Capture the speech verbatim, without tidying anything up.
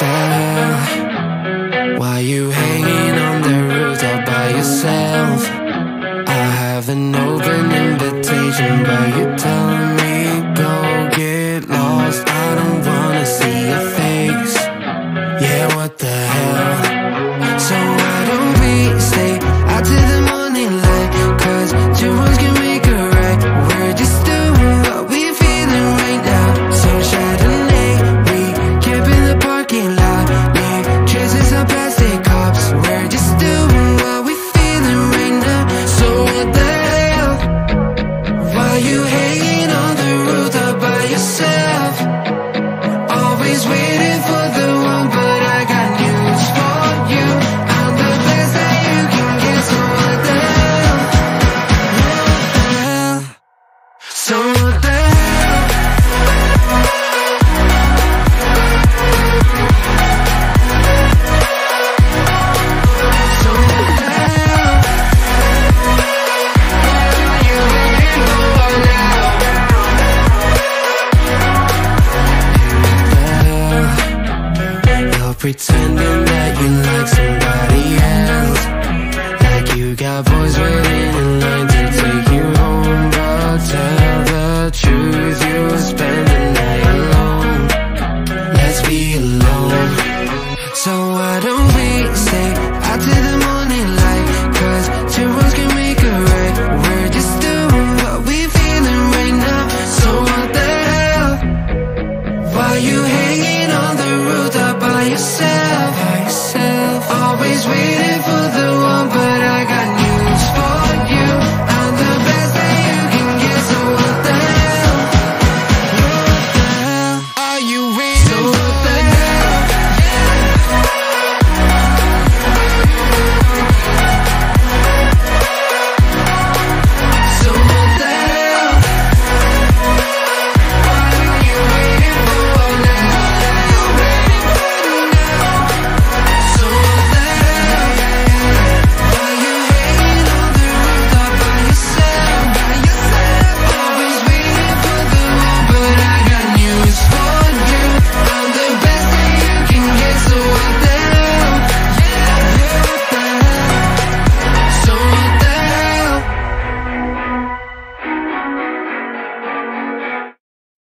the hell? Why you hanging on the roof all by yourself? I have an open invitation, but you're telling me go get lost. I don't wanna see your face. Yeah, what the hell? So why don't we stay out till the morning light? Cause too much can make a right. We're just doing what we're feeling right now. So Chardonnay, we keep in the parking lot. Leave traces on plastic cups. We're just doing what we're feeling right now. So what the hell? Why you hanging on the roof all by yourself? Always waiting for the one, but I got news for you. I'm the best that you can get. So what the hell? What the hell? So what the pretending that you like somebody else, like you got boys waiting in line.